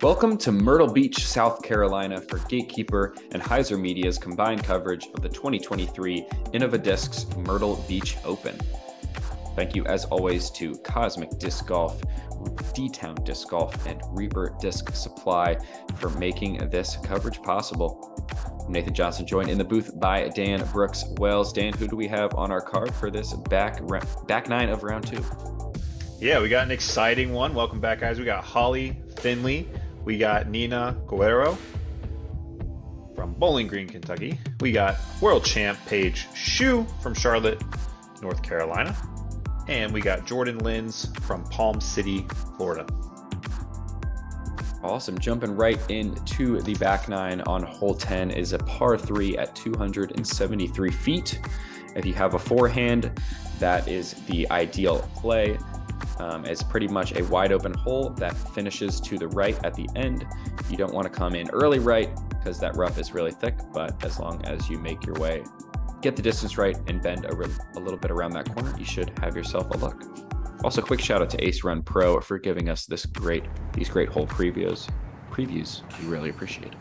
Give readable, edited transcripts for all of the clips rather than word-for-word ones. Welcome to Myrtle Beach, South Carolina for Gatekeeper and Hyzer Media's combined coverage of the 2023 Innova Discs Myrtle Beach Open. Thank you as always to Cosmic Disc Golf, D-Town Disc Golf, and Reaper Disc Supply for making this coverage possible. Nathan Johnson joined in the booth by Dan Brooks-Wells. Dan, who do we have on our card for this back nine of round two? Yeah, we got an exciting one. Welcome back, guys. We got Holly Finley. We got Nina Guerrero from Bowling Green, Kentucky. We got world champ Paige Shue from Charlotte, North Carolina. And we got Jordan Lynds from Palm City, Florida. Awesome. Jumping right into the back nine on hole 10 is a par 3 at 273 feet. If you have a forehand, that is the ideal play. It's pretty much a wide open hole that finishes to the right at the end. You don't want to come in early right because that rough is really thick, but as long as you make your way, get the distance right and bend a little bit around that corner, you should have yourself a look. Also, quick shout out to Ace Run Pro for giving us these great hole previews. We really appreciate it.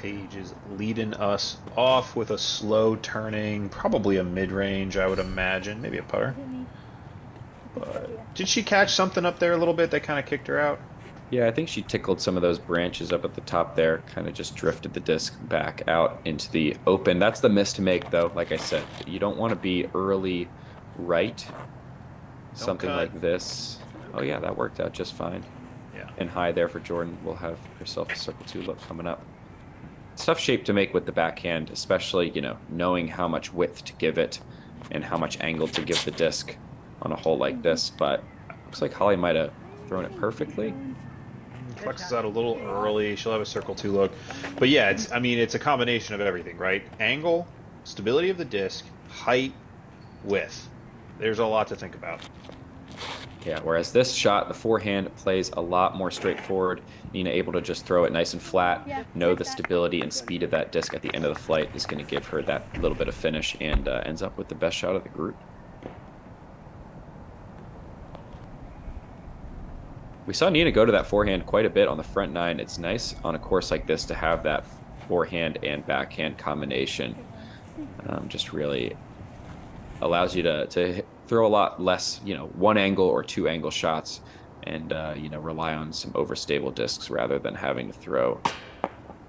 Paige is leading us off with a slow turning, probably a mid-range, I would imagine, maybe a putter. But did she catch something up there a little bit that kind of kicked her out? Yeah, I think she tickled some of those branches up at the top there, kind of just drifted the disc back out into the open. That's the miss to make, though. Like I said, you don't want to be early right, something like this. Oh, yeah, that worked out just fine. Yeah. And high there for Jordan. We'll have herself a circle two look coming up. It's tough shape to make with the backhand, especially, you know, knowing how much width to give it and how much angle to give the disc on a hole like this, but looks like Holly might have thrown it perfectly. Flexes out a little early. She'll have a circle two look. But yeah, it's, I mean, it's a combination of everything, right? Angle, stability of the disc, height, width. There's a lot to think about. Yeah, whereas this shot, the forehand plays a lot more straightforward. Nina able to just throw it nice and flat. Yeah, know the stability and speed of that disc at the end of the flight is going to give her that little bit of finish and ends up with the best shot of the group. We saw Nina go to that forehand quite a bit on the front nine. It's nice on a course like this to have that forehand and backhand combination. Just really allows you to throw a lot less, you know, one angle or two angle shots and, you know, rely on some overstable discs rather than having to throw,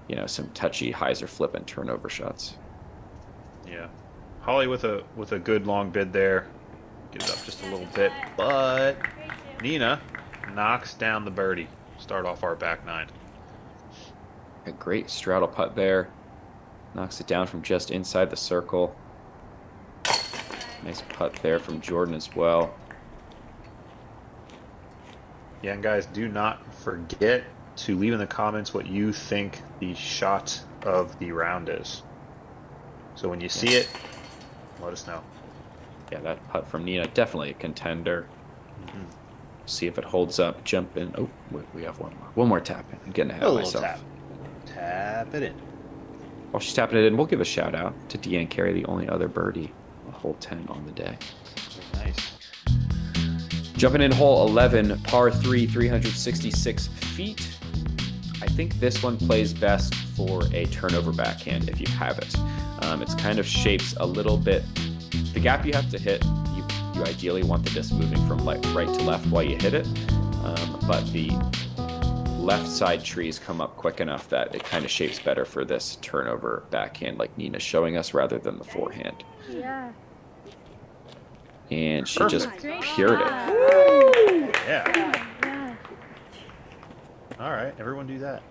you know, some touchy hyzer flip and turnover shots. Yeah. Holly with a good long bid there, gives up just a little bit, but Nina knocks down the birdie. Start off our back nine. A great straddle putt there. Knocks it down from just inside the circle. Nice putt there from Jordan as well. Yeah, and guys, do not forget to leave in the comments what you think the shot of the round is. So when you see it, let us know. Yeah, that putt from Nina, definitely a contender. Mm-hmm. See if it holds up. Jump in. Oh, we have one more tap in. I'm getting ahead of myself. Tap it in. While she's tapping it in, we'll give a shout out to Deanne Carey, the only other birdie. Hole 10 on the day. Nice. Jumping in hole 11, par 3, 366 feet. I think this one plays best for a turnover backhand if you have it. It's kind of shapes a little bit. The gap you have to hit, you ideally want the disc moving from right to left while you hit it, but the left side trees come up quick enough that it kind of shapes better for this turnover backhand like Nina's showing us rather than the forehand. Yeah. And she just pured it. Woo! Yeah. All right, everyone do that.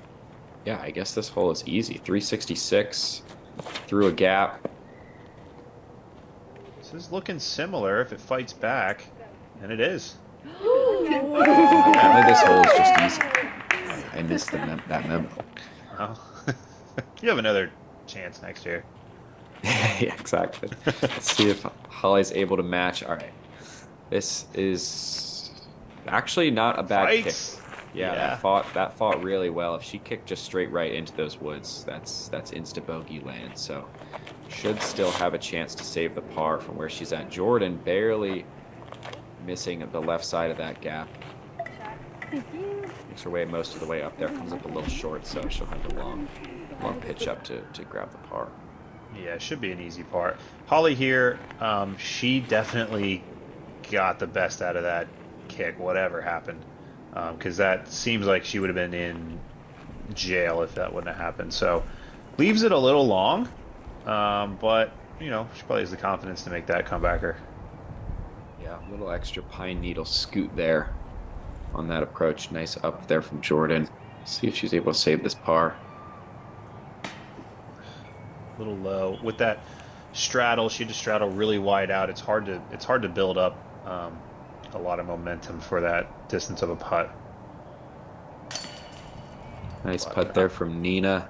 Yeah, I guess this hole is easy. 366 through a gap. This is looking similar if it fights back, and it is. Apparently this hole is just easy. I missed that memo. Oh. You have another chance next year. Yeah, exactly. Let's see if Holly's able to match. All right. This is actually not a bad kick. Yeah, that fought really well. If she kicked just straight right into those woods, that's insta bogey land. So should still have a chance to save the par from where she's at. Jordan barely missing at the left side of that gap. Makes her way most of the way up there, comes up a little short, so she'll have a long pitch up to grab the par. Yeah, it should be an easy par. Holly here, she definitely got the best out of that kick, whatever happened, because that seems like she would have been in jail if that wouldn't have happened. So leaves it a little long, but you know, she probably has the confidence to make that comebacker. Yeah, a little extra pine needle scoot there on that approach. Nice up there from Jordan. See if she's able to save this par. A little low with that straddle. She had to straddle really wide out. It's hard to build up a lot of momentum for that distance of a putt. Nice putt there from Nina.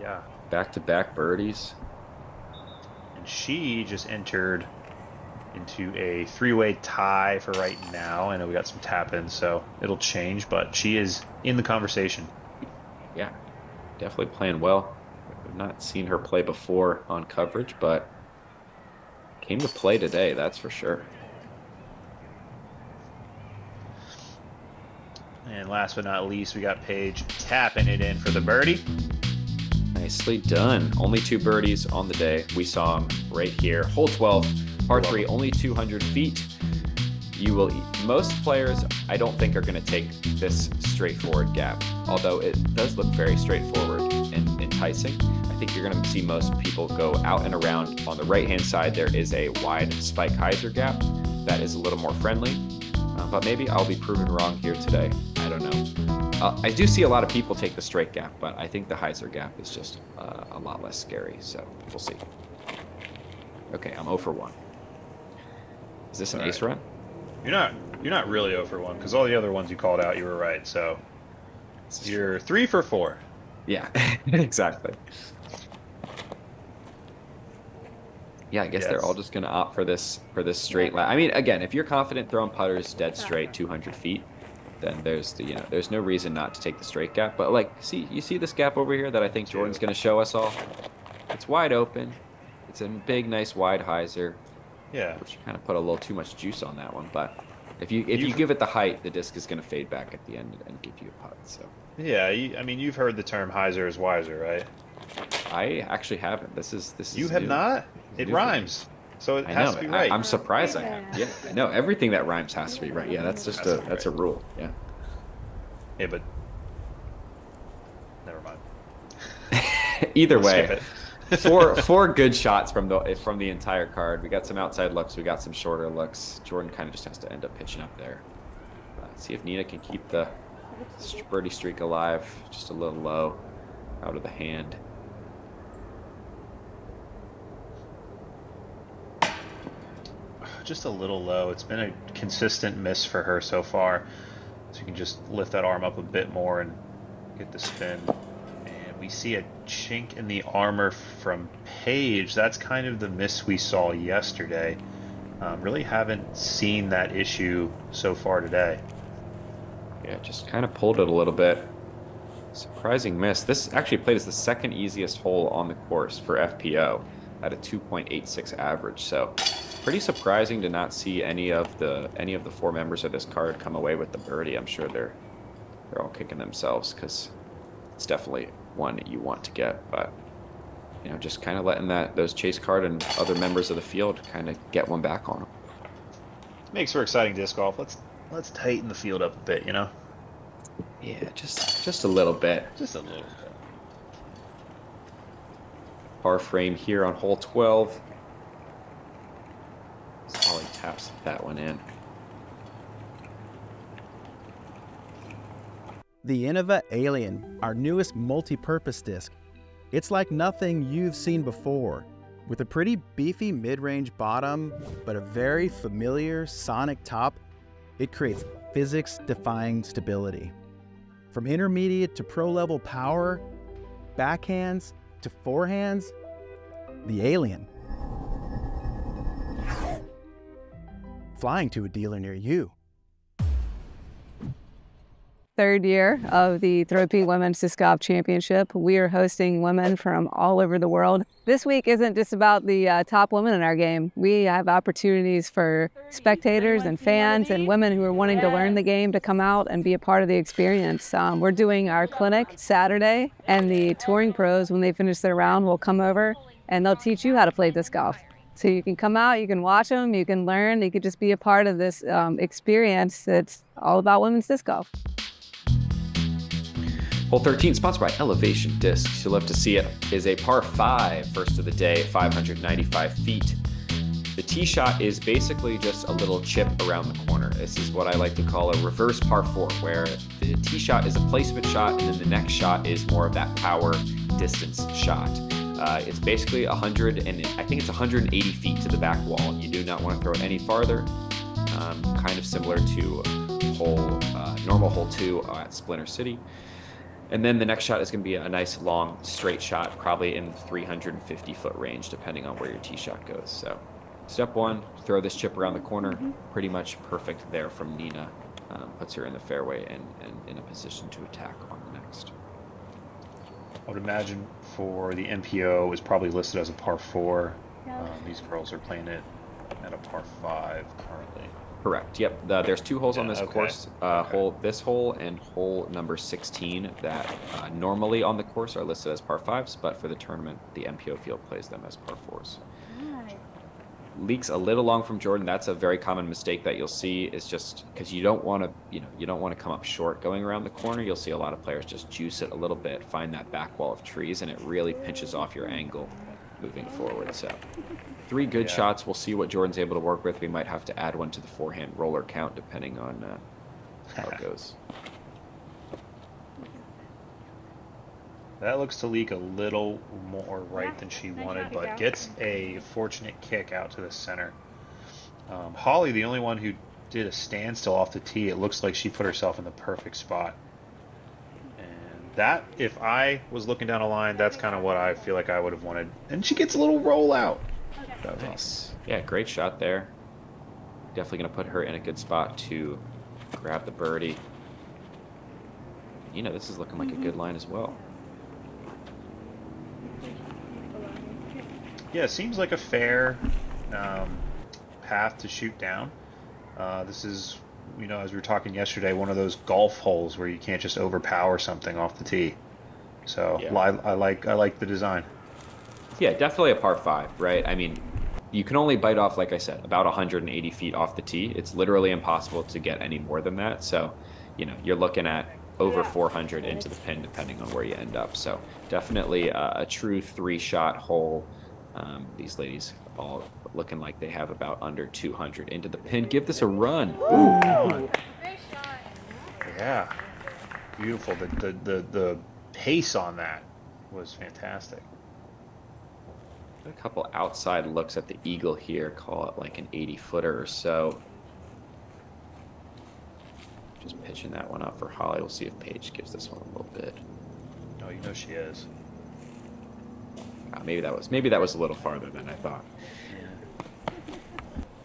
Yeah. Back-to-back birdies. And she just entered into a three-way tie for right now. I know we got some tap-ins, so it'll change, but she is in the conversation. Yeah, definitely playing well. I've not seen her play before on coverage, but came to play today, that's for sure. And last but not least, we got Paige tapping it in for the birdie. Nicely done. Only two birdies on the day. We saw them right here. Hole 12, par 3, only 200 feet. You will eat. Most players, I don't think, are going to take this straightforward gap, although it does look very straightforward and enticing. I think you're going to see most people go out and around. On the right-hand side, there is a wide spike hyzer gap that is a little more friendly, but maybe I'll be proven wrong here today. I don't know. I do see a lot of people take the straight gap, but I think the hyzer gap is just a lot less scary, so we'll see. Okay, I'm 0 for 1. Is this an ace run? You're not really 0 for 1, because all the other ones you called out, you were right, so you're 3 for 4. Yeah, exactly. Yeah, I guess they're all just going to opt for this straight line. I mean, again, if you're confident throwing putters dead straight 200 feet, then there's the, you know, there's no reason not to take the straight gap. But like, you see this gap over here that I think Jordan's going to show us all. It's wide open. It's a big, nice wide hyzer. Yeah. Which kind of put a little too much juice on that one, but if you give it the height, the disc is going to fade back at the end and give you a putt. So. Yeah, I mean, you've heard the term hyzer is wiser, right? I actually haven't. This is You have new. Not? It rhymes. So it has to be right. I'm surprised I am. Yeah, I know. Everything that rhymes has to be right. Yeah, that's a rule. Yeah. Hey, but never mind. Either way, four good shots from the entire card. We got some outside looks, we got some shorter looks. Jordan kind of just has to end up pitching up there. See if Nina can keep the birdie streak alive. Just a little low out of the hand. Just a little low. It's been a consistent miss for her so far. So you can just lift that arm up a bit more and get the spin. And we see a chink in the armor from Paige. That's kind of the miss we saw yesterday. Really haven't seen that issue so far today. Yeah, just kind of pulled it a little bit. Surprising miss. This actually played as the second easiest hole on the course for FPO at a 2.86 average. So pretty surprising to not see any of the four members of this card come away with the birdie. I'm sure they're all kicking themselves because it's definitely one that you want to get. But you know, just kind of letting those chase card and other members of the field kind of get one back on them. Makes for exciting disc golf. Let's tighten the field up a bit, you know. Yeah, just a little bit. Just a little bit. Par frame here on hole 12. Holly taps that one in. The Innova Alien, our newest multi-purpose disc. It's like nothing you've seen before, with a pretty beefy mid-range bottom, but a very familiar sonic top. It creates physics-defying stability. From intermediate to pro-level power, backhands to forehands, the Alien. Flying to a dealer near you. third year of the Thropi Women's Disc Golf Championship. We are hosting women from all over the world. This week isn't just about the top women in our game. We have opportunities for spectators and fans and women who are wanting to learn the game to come out and be a part of the experience. We're doing our clinic Saturday, and the touring pros, when they finish their round, will come over and they'll teach you how to play disc golf. So you can come out, you can watch them, you can learn, you can just be a part of this experience that's all about women's disc golf. Hole 13, sponsored by Elevation Discs. You'll love to see it, is a par 5, first of the day, 595 feet. The tee shot is basically just a little chip around the corner. This is what I like to call a reverse par 4, where the tee shot is a placement shot, and then the next shot is more of that power distance shot. It's basically 180 feet to the back wall. You do not want to throw it any farther. Kind of similar to normal hole 2 at Splinter City. And then the next shot is going to be a nice long straight shot, probably in the 350 foot range, depending on where your tee shot goes. So step one, throw this chip around the corner. Pretty much perfect there from Nina. Puts her in the fairway and in a position to attack on the next. I would imagine for the MPO is probably listed as a par 4. Yeah. These girls are playing it at a par 5 currently. Correct. Yep. There's two holes on this course. This hole and hole number 16 that normally on the course are listed as par 5s, but for the tournament, the MPO field plays them as par 4s. Nice. Leaks a little long from Jordan. That's a very common mistake that you'll see. Is just because you don't want to, you don't want to come up short going around the corner. You'll see a lot of players just juice it a little bit, find that back wall of trees, and it really pinches off your angle moving forward. So, three good shots. We'll see what Jordan's able to work with. We might have to add one to the forehand roller count depending on how it goes. That looks to leak a little more right than she wanted, but gets a fortunate kick out to the center. Holly, the only one who did a standstill off the tee, it looks like she put herself in the perfect spot. And that, if I was looking down a line, that's kind of what I feel like I would have wanted. And she gets a little roll out. That was nice. Yeah, great shot there. Definitely going to put her in a good spot to grab the birdie. You know, this is looking like a good line as well. Yeah, it seems like a fair path to shoot down. This is, as we were talking yesterday, one of those golf holes where you can't just overpower something off the tee. So yeah. I like the design. Yeah, definitely a par 5, right? I mean, you can only bite off, like I said, about 180 feet off the tee. It's literally impossible to get any more than that. So, you're looking at over 400 into the pin, depending on where you end up. So definitely a true 3-shot hole. These ladies all looking like they have about under 200 into the pin. Give this a run. Ooh. Yeah, beautiful. The pace on that was fantastic. A couple outside looks at the eagle here. Call it like an 80-footer or so. Just pitching that one up for Holly. We'll see if Paige gives this one a little bit. Oh, she is. Maybe that was a little farther than I thought.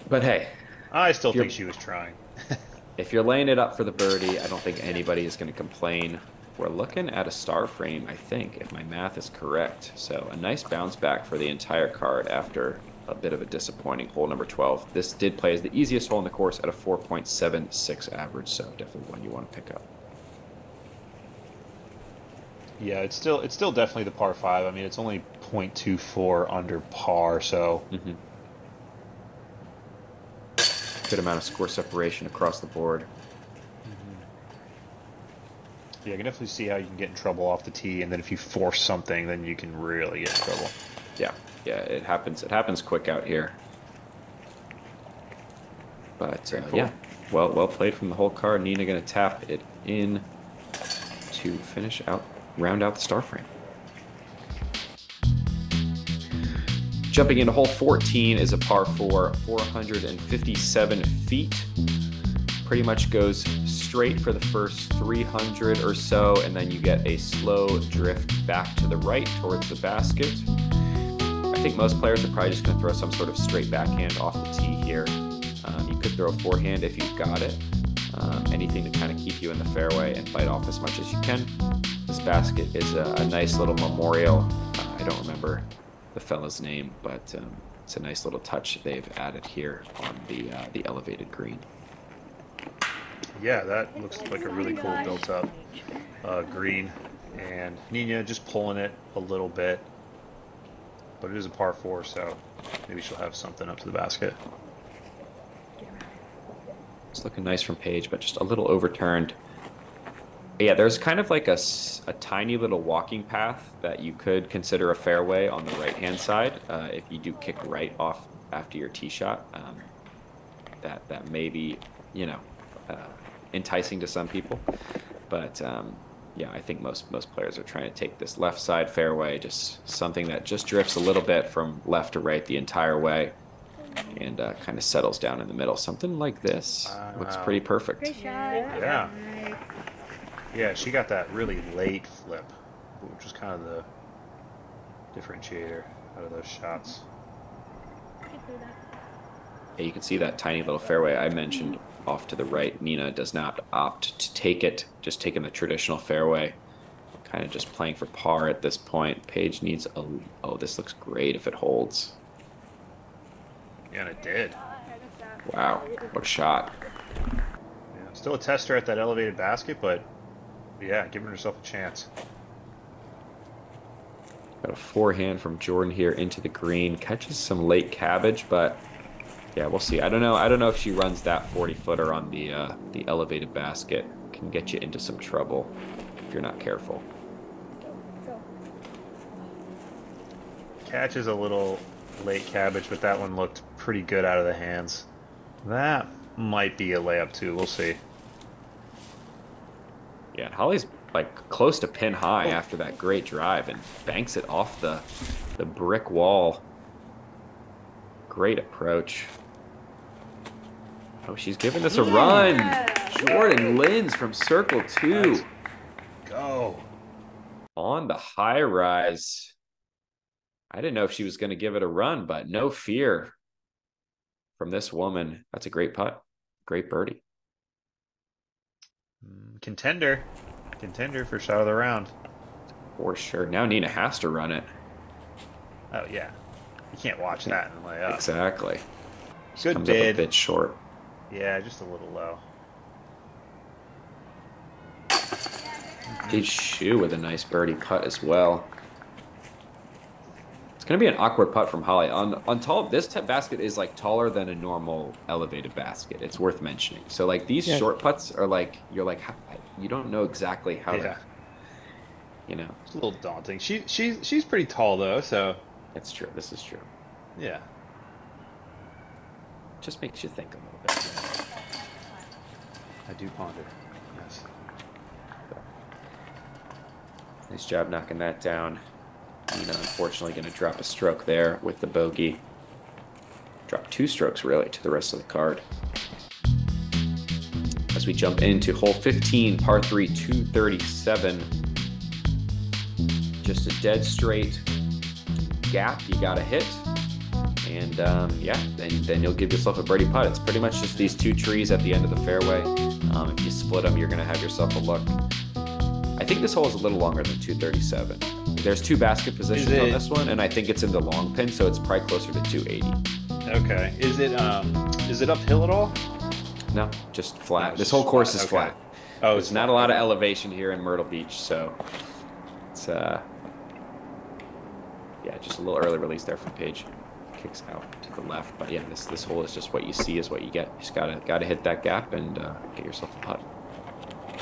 But hey, I still think she was trying. If you're laying it up for the birdie, I don't think anybody is going to complain. We're looking at a star frame, I think, if my math is correct. So a nice bounce back for the entire card after a bit of a disappointing hole number 12. This did play as the easiest hole in the course at a 4.76 average, so definitely one you want to pick up. Yeah, it's still definitely the par 5. I mean, it's only 0.24 under par, so good amount of score separation across the board. Yeah, I can definitely see how you can get in trouble off the tee, and then if you force something, then you can really get in trouble. Yeah, it happens. It happens quick out here. But cool. Yeah, well played from the whole card. Nina going to tap it in to finish out, round out the star frame. Jumping into hole 14 is a par 4, 457 feet. Pretty much goes straight for the first 300 or so, and then you get a slow drift back to the right towards the basket. I think most players are probably just going to throw some sort of straight backhand off the tee here. You could throw a forehand if you've got it. anything to kind of keep you in the fairway and bite off as much as you can. This basket is a nice little memorial. I don't remember the fella's name, but it's a nice little touch they've added here on the elevated green. Yeah, that looks like a really cool built-up green. And Nina just pulling it a little bit. But it is a par four, so maybe she'll have something up to the basket. It's looking nice from Paige, but just a little overturned. Yeah, there's kind of like a tiny little walking path that you could consider a fairway on the right-hand side. If you do kick right off after your tee shot, that may be, you know, enticing to some people. But yeah, I think most players are trying to take this left side fairway, just something that just drifts a little bit from left to right the entire way and kind of settles down in the middle. Something like this looks pretty perfect. Great shot. Yeah. Nice. Yeah, she got that really late flip, which is kind of the differentiator out of those shots. Yeah, you can see that tiny little fairway I mentioned off to the right. Nina does not opt to take it, just taking the traditional fairway, kind of just playing for par at this point. Paige needs a... Oh, this looks great if it holds. Yeah, and it did. Wow, what a shot. Yeah, still a tester at that elevated basket, but yeah, giving herself a chance. Got a forehand from Jordan here into the green. Catches some late cabbage, but yeah, we'll see. I don't know if she runs that 40-footer on the elevated basket. Can get you into some trouble if you're not careful. Catch is a little late cabbage, but that one looked pretty good out of the hands. That might be a layup too. We'll see. Yeah, Holly's like close to pin high after that great drive and banks it off the brick wall. Great approach. Oh, she's giving this a run. Yeah. Jordan Lynds from circle two. Let's go. On the high rise. I didn't know if she was going to give it a run, but no fear from this woman. That's a great putt. Great birdie. Contender. Contender for shot of the round. For sure. Now Nina has to run it. Oh, yeah. You can't watch that and lay up. Exactly. Good bid. Comes up a bit short. Yeah, just a little low. Paige Shue with a nice birdie putt as well. It's going to be an awkward putt from Holly. On tall, this basket is like taller than a normal elevated basket. It's worth mentioning. So like these short putts are like, you're like, you don't know exactly how to, you know. It's a little daunting. She's pretty tall though, so. That's true. This is true. Yeah. Just makes you think a little bit. I do ponder. Yes. Nice job knocking that down. Nina, unfortunately, going to drop a stroke there with the bogey. Drop two strokes, really, to the rest of the card. As we jump into hole 15, par 3, 237. Just a dead straight gap you got to hit. And yeah, then you'll give yourself a birdie putt. It's pretty much just these two trees at the end of the fairway. If you split them, you're going to have yourself a look. I think this hole is a little longer than 237. There's two basket positions on this one, and I think it's in the long pin, so it's probably closer to 280. Okay. Is it uphill at all? No, just flat. No, this whole course is flat. Oh, it's not a lot of elevation here in Myrtle Beach, so it's yeah, just a little early release there from Paige. Kicks out to the left, but yeah, this hole is just what you see is what you get. You just gotta hit that gap and get yourself a putt.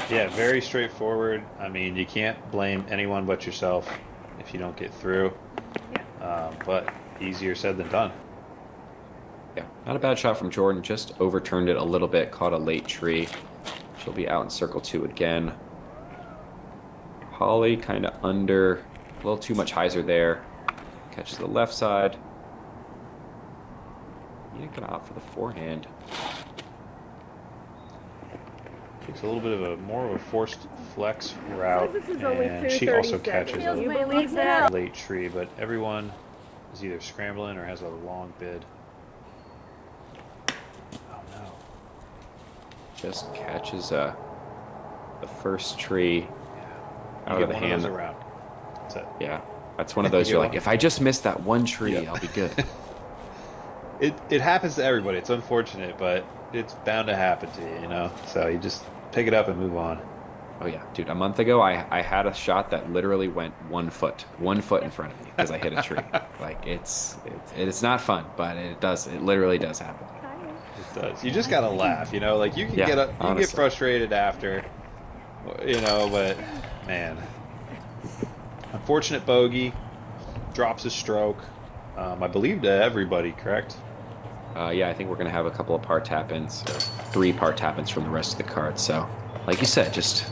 Yeah, very straightforward. I mean, you can't blame anyone but yourself if you don't get through. Yeah. But easier said than done. Yeah, not a bad shot from Jordan. Just overturned it a little bit, caught a late tree. She'll be out in circle two again. Holly kind of under, a little too much hyzer there. Catches the left side. Nina gonna opt for the forehand. Takes a little bit of a more of a forced flex route, and she also catches a late tree, but everyone is either scrambling or has a long bid. Oh no. just catches the first tree out of the hand. That's it. Yeah, that's one of those you're like, if I just miss that one tree, I'll be good. It happens to everybody. It's unfortunate, but it's bound to happen to you, you know? So you just pick it up and move on. Oh, yeah. Dude, a month ago, I had a shot that literally went 1 foot. 1 foot in front of me because I hit a tree. Like, it's not fun, but it does. It literally does happen. It does. You just got to laugh, you know? Like, you can get up, you get frustrated after, you know, but, man. Unfortunate bogey. Drops a stroke. I believe to everybody, correct? Yeah, I think we're going to have a couple of par tap-ins, 3 par tap-ins from the rest of the card. So, like you said, just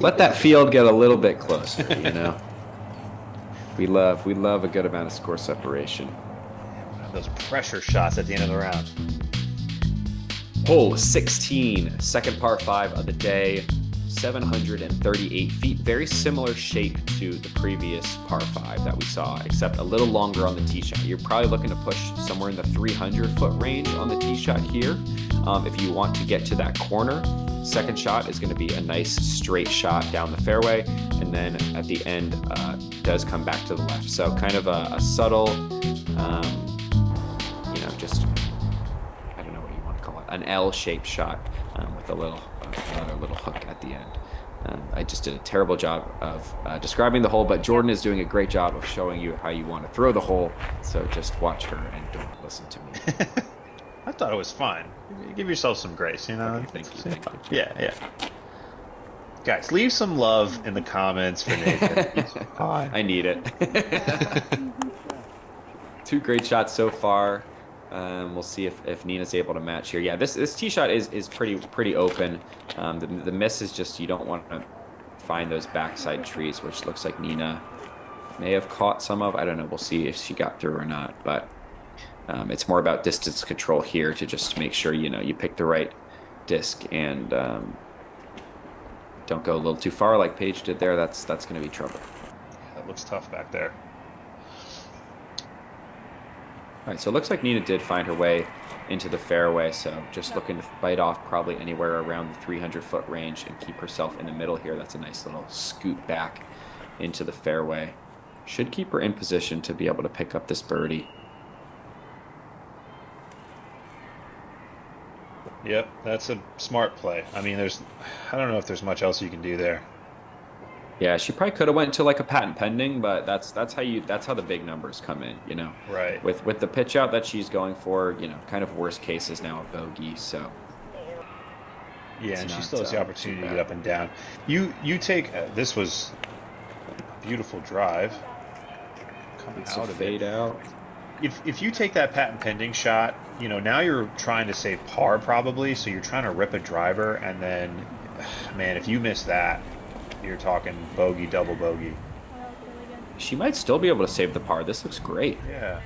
let that field get a little bit closer, you know? We love a good amount of score separation. One of those pressure shots at the end of the round. Hole 16, second par 5 of the day, 738 feet, very similar shape to the previous par 5 that we saw, except a little longer on the tee shot. You're probably looking to push somewhere in the 300-foot range on the tee shot here. If you want to get to that corner, second shot is going to be a nice straight shot down the fairway, and then at the end does come back to the left. So kind of a subtle, you know, just, I don't know what you want to call it, an L-shaped shot with a little... another little hook at the end. I just did a terrible job of describing the hole, but Jordan is doing a great job of showing you how you want to throw the hole, so just watch her and don't listen to me. I thought it was fine. Give yourself some grace, you know? Okay, thank you. Yeah. Guys, leave some love in the comments for Nathan. I need it. 2 great shots so far. We'll see if Nina's able to match here. Yeah, this tee shot is pretty open. The miss is just you don't want to find those backside trees, which looks like Nina may have caught some of. I don't know. We'll see if she got through or not. But it's more about distance control here to just make sure you know you pick the right disc and don't go a little too far like Paige did there. That's going to be trouble. That looks tough back there. All right, so it looks like Nina did find her way into the fairway, so just looking to bite off probably anywhere around the 300-foot range and keep herself in the middle here. That's a nice little scoot back into the fairway. Should keep her in position to be able to pick up this birdie. Yep, that's a smart play. I mean, I don't know if there's much else you can do there. Yeah, she probably could have went to like a patent pending, but that's how the big numbers come in, you know. Right. With the pitch out that she's going for, you know, kind of worst case is now a bogey, so. Yeah, and she still has the opportunity to get up and down. You take this was a beautiful drive. Coming out of fade out. If you take that patent pending shot, you know, now you're trying to save par probably, so you're trying to rip a driver, and then, man, if you miss that. You're talking bogey, double bogey. She might still be able to save the par. This looks great. Yeah.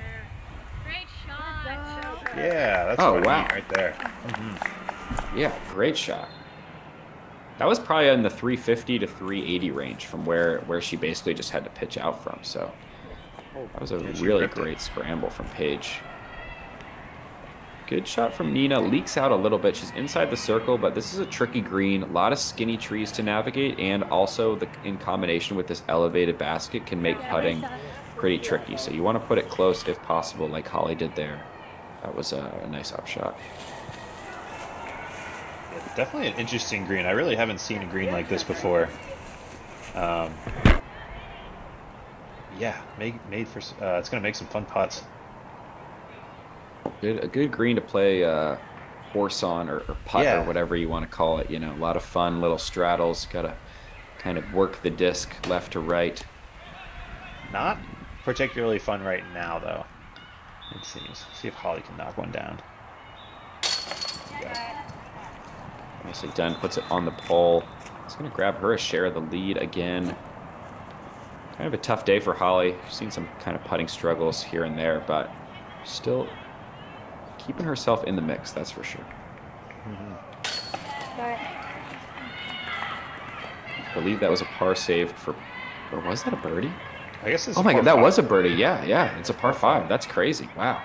Great shot. Yeah, that's what I mean right there. Mm-hmm. Yeah, great shot. That was probably in the 350 to 380 range from where she basically just had to pitch out from. So that was a really great scramble from Paige. Good shot from Nina. Leaks out a little bit. She's inside the circle, but this is a tricky green. A lot of skinny trees to navigate, and also in combination with this elevated basket can make putting pretty tricky. So you want to put it close if possible, like Holly did there. That was a nice upshot. Definitely an interesting green. I really haven't seen a green like this before. Yeah, made for. It's going to make some fun putts. A good green to play horse on or putt or whatever you want to call it. You know, a lot of fun little straddles. Got to kind of work the disc left to right. Not particularly fun right now, though. It seems. See if Holly can knock one down. Nicely done. Puts it on the pole. It's going to grab her a share of the lead again. Kind of a tough day for Holly. She's seen some kind of putting struggles here and there, but still... keeping herself in the mix, that's for sure. Mm-hmm. I believe that was a par saved for, or was that a birdie? I guess it's. Oh my God, that was a birdie. Yeah, it's a par 5. That's crazy. Wow.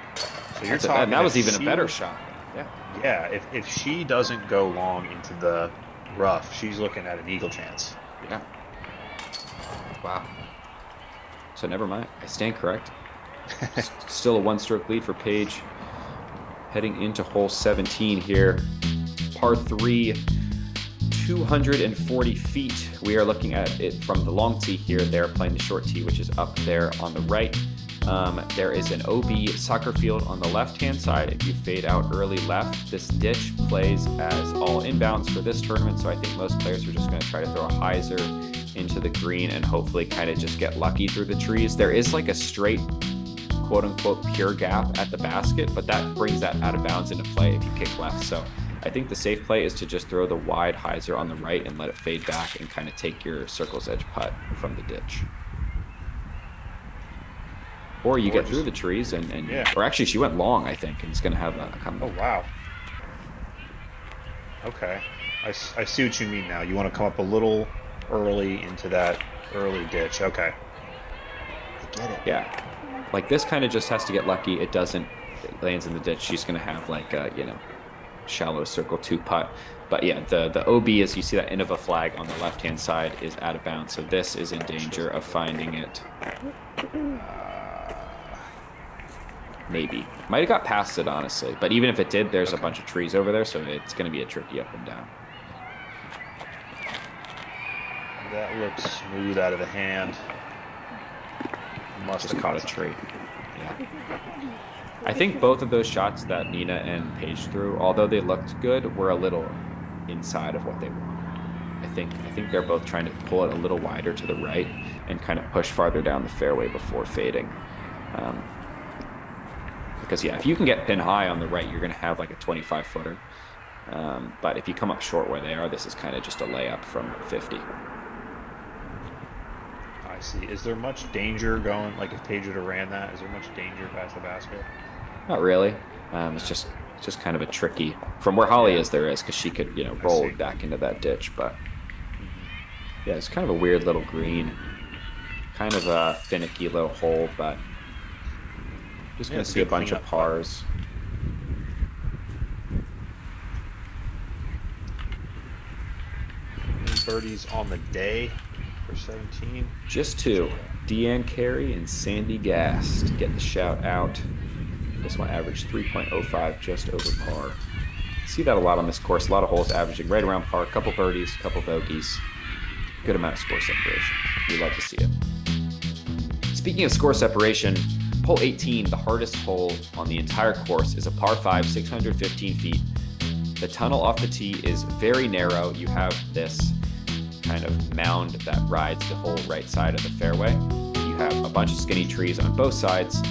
So you're talking. That was even a better shot. Yeah. Yeah, if she doesn't go long into the rough, she's looking at an eagle chance. Yeah. Wow. So never mind. I stand correct. Still a one-stroke lead for Paige. Heading into hole 17 here. Par 3, 240 feet. We are looking at it from the long tee here. They're playing the short tee, which is up there on the right. There is an OB soccer field on the left-hand side. If you fade out early left, this ditch plays as all inbounds for this tournament, so I think most players are just going to try to throw a hyzer into the green and hopefully kind of just get lucky through the trees. There is like a straight, quote-unquote, pure gap at the basket, but that brings that out of bounds into play if you kick left. So I think the safe play is to just throw the wide hyzer on the right and let it fade back and kind of take your circle's edge putt from the ditch. Or you get through the trees and yeah. Or actually she went long, I think, and it's going to have a comeback. Oh, wow. Okay. I see what you mean now. You want to come up a little early into that early ditch. Okay. I get it. Yeah. Like this kind of just has to get lucky. It doesn't, it lands in the ditch. She's going to have like a, you know, shallow circle two putt. But yeah, the OB, as you see that Innova flag on the left-hand side, is out of bounds. So this is in danger of finding it. Maybe. Might have got past it, honestly. But even if it did, there's a bunch of trees over there, so it's going to be a tricky up and down. That looks smooth out of the hand. Must have caught a tree. Yeah. I think both of those shots that Nina and Paige threw, although they looked good, were a little inside of what they wanted. I think they're both trying to pull it a little wider to the right and kind of push farther down the fairway before fading. Because, yeah, if you can get pin high on the right, you're going to have like a 25-footer. But if you come up short where they are, this is kind of just a layup from 50. I see. Is there much danger going, like if Paige would have ran that, is there much danger past the basket? Not really. It's just kind of a tricky, from where Holly is, there is, because she could, you know, roll back into that ditch. But, yeah, it's kind of a weird little green, kind of a finicky little hole, but... Just going to see a bunch of pars. Birdies on the day for 17. Just two. Deanne Carey and Sandy Gast get the shout out. This one averaged 3.05, just over par. See that a lot on this course. A lot of holes averaging right around par. A couple birdies, a couple bogeys. Good amount of score separation. We love to see it. Speaking of score separation, hole 18, the hardest hole on the entire course, is a par 5, 615 feet. The tunnel off the tee is very narrow. You have this kind of mound that rides the whole right side of the fairway. You have a bunch of skinny trees on both sides.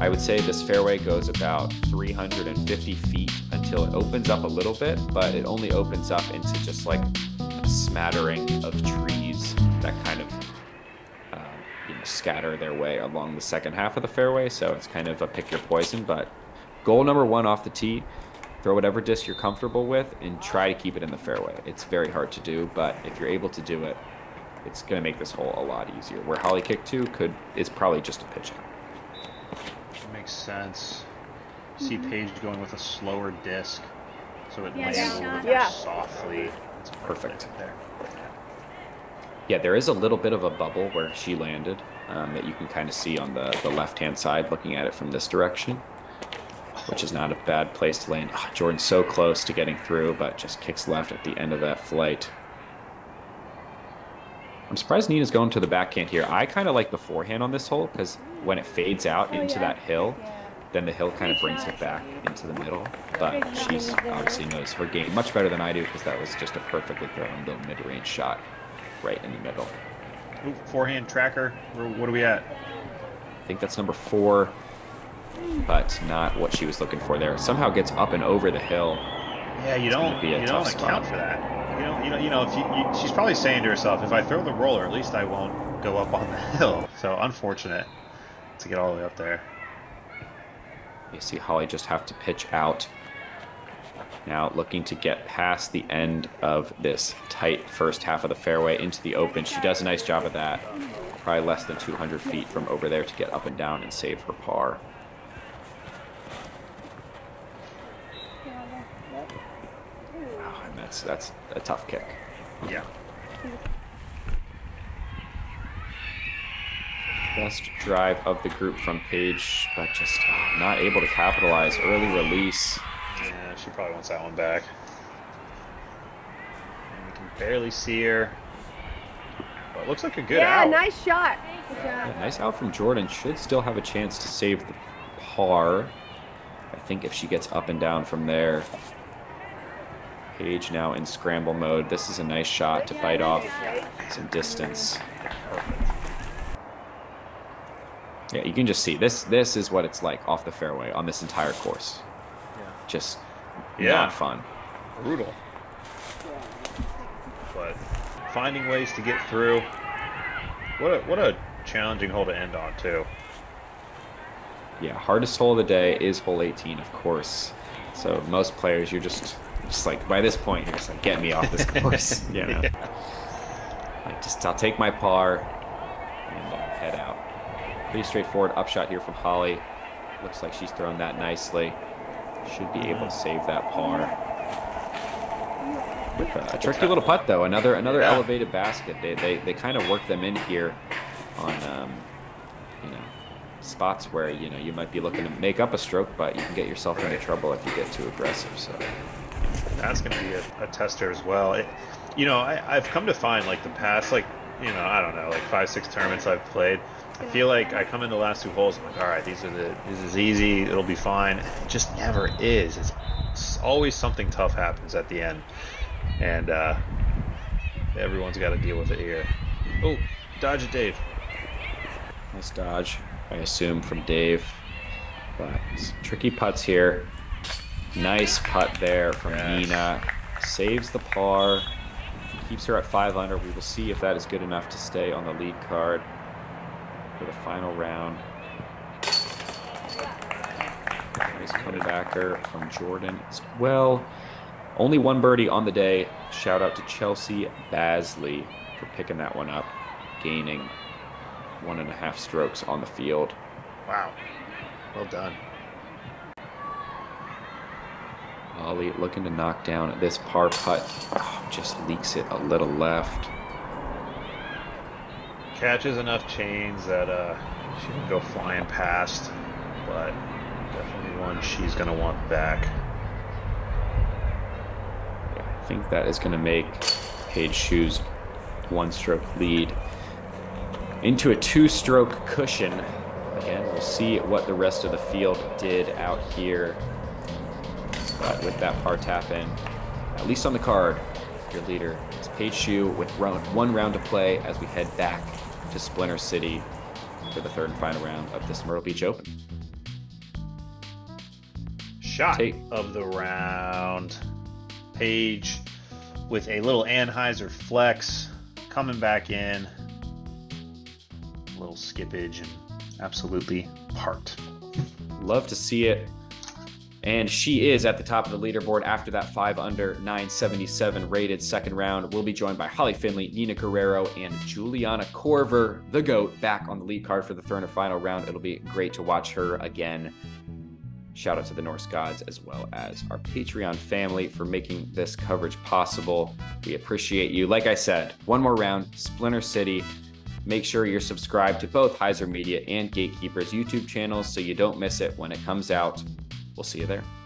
I would say this fairway goes about 350 feet until it opens up a little bit, but it only opens up into just like a smattering of trees that kind of scatter their way along the second half of the fairway, so it's kind of a pick your poison. But goal number one off the tee, throw whatever disc you're comfortable with and try to keep it in the fairway. It's very hard to do, but if you're able to do it, it's going to make this hole a lot easier. Where Holly kicked to is probably just a pitch out. Makes sense. See Paige going with a slower disc, so it lands a little bit more softly. It's perfect there. Yeah, there is a little bit of a bubble where she landed that you can kind of see on the left-hand side looking at it from this direction, which is not a bad place to land. Oh, Jordan's so close to getting through, but just kicks left at the end of that flight. I'm surprised Nina's going to the backhand here. I kind of like the forehand on this hole because when it fades out into that hill, then the hill kind of brings it back into the middle. But she obviously knows her game much better than I do because that was just a perfectly thrown little mid-range shot. Right in the middle. Ooh, forehand tracker. What are we at? I think that's number 4, but not what she was looking for there. Somehow gets up and over the hill. Yeah, you don't account for that. You know, she's probably saying to herself, if I throw the roller, at least I won't go up on the hill. So unfortunate to get all the way up there. You see Holly just have to pitch out. Now looking to get past the end of this tight first half of the fairway into the open. She does a nice job of that. Probably less than 200 feet from over there to get up and down and save her par. that's a tough kick. Yeah. Best drive of the group from Paige, but just not able to capitalize. Early release. Yeah, she probably wants that one back. And we can barely see her. Well, it looks like a good out. Yeah, nice shot. Yeah, nice out from Jordan. Should still have a chance to save the par. I think if she gets up and down from there. Paige now in scramble mode. This is a nice shot to fight off some distance. Perfect. Yeah, you can just see this is what it's like off the fairway on this entire course. Yeah. Just not fun. Brutal. But finding ways to get through. What a challenging hole to end on too. Yeah, hardest hole of the day is hole 18, of course. So most players, you're just like by this point, you're just like, get me off this course. You know? Yeah. Like I'll take my par and head out. Pretty straightforward upshot here from Holly. Looks like she's thrown that nicely. Should be able to save that par. With a tricky little putt though. Another elevated basket. They kind of work them in here on spots where you might be looking to make up a stroke, but you can get yourself into trouble if you get too aggressive. So that's going to be a tester as well. I've come to find the past like 5-6 tournaments I've played. I feel like I come in the last two holes, I'm like, all right, this is easy, it'll be fine. It just never is. It's always something tough happens at the end. And everyone's got to deal with it here. Oh, dodge it, Dave. Nice dodge, I assume, from Dave. But tricky putts here. Nice putt there from Nina. Saves the par. Keeps her at 5 under. We will see if that is good enough to stay on the lead card for the final round. Nice comebacker from Jordan as well. Only one birdie on the day. Shout out to Chelsea Basley for picking that one up, gaining 1.5 strokes on the field. Wow, well done. Holly looking to knock down this par putt. Oh, just leaks it a little left. Catches enough chains that she can go flying past, but definitely one she's going to want back. Yeah, I think that is going to make Paige Shue's 1-stroke lead into a 2-stroke cushion. Again, we'll see what the rest of the field did out here. But with that par tap in, at least on the card, your leader is Paige Shue with one round to play as we head back to Splinter City for the third and final round of this Myrtle Beach Open. Shot of the round. Paige with a little Anhyzer flex coming back in. A little skippage and absolutely parked. Love to see it. And she is at the top of the leaderboard after that 5-under 977 rated second round. We'll be joined by Holly Finley, Nina Guerrero, and Juliana Korver, the GOAT, back on the lead card for the third and final round. It'll be great to watch her again. Shout out to the Norse Gods as well as our Patreon family for making this coverage possible. We appreciate you. Like I said, one more round, Splinter City. Make sure you're subscribed to both Hyzer Media and Gatekeeper's YouTube channels so you don't miss it when it comes out. We'll see you there.